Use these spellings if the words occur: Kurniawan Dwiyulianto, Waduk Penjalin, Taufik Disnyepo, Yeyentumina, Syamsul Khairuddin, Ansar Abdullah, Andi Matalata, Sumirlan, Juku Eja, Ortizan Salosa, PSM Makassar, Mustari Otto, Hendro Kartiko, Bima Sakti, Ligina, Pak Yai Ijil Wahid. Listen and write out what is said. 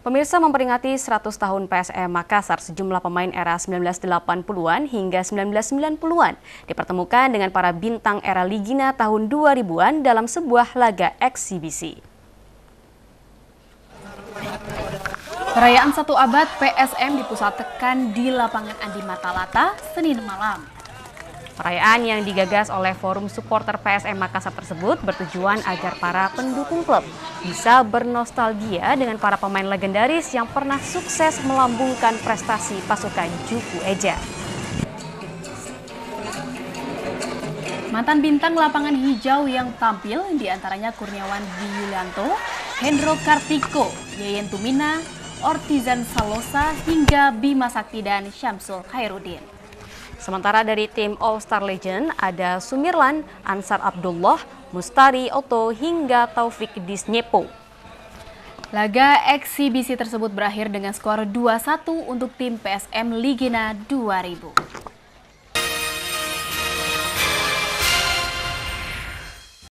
Pemirsa, memperingati 100 tahun PSM Makassar, sejumlah pemain era 1980-an hingga 1990-an dipertemukan dengan para bintang era Ligina tahun 2000-an dalam sebuah laga eksibisi. Perayaan satu abad PSM dipusatkan di lapangan Andi Matalata, Senin malam. Perayaan yang digagas oleh Forum Supporter PSM Makassar tersebut bertujuan agar para pendukung klub bisa bernostalgia dengan para pemain legendaris yang pernah sukses melambungkan prestasi pasukan Juku Eja. Mantan bintang lapangan hijau yang tampil diantaranya Kurniawan Dwiyulianto, Hendro Kartiko, Yeyentumina, Ortizan Salosa hingga Bima Sakti dan Syamsul Khairuddin. Sementara dari tim All Star Legend ada Sumirlan, Ansar Abdullah, Mustari Otto hingga Taufik Disnyepo. Laga eksibisi tersebut berakhir dengan skor 2-1 untuk tim PSM Ligina 2000.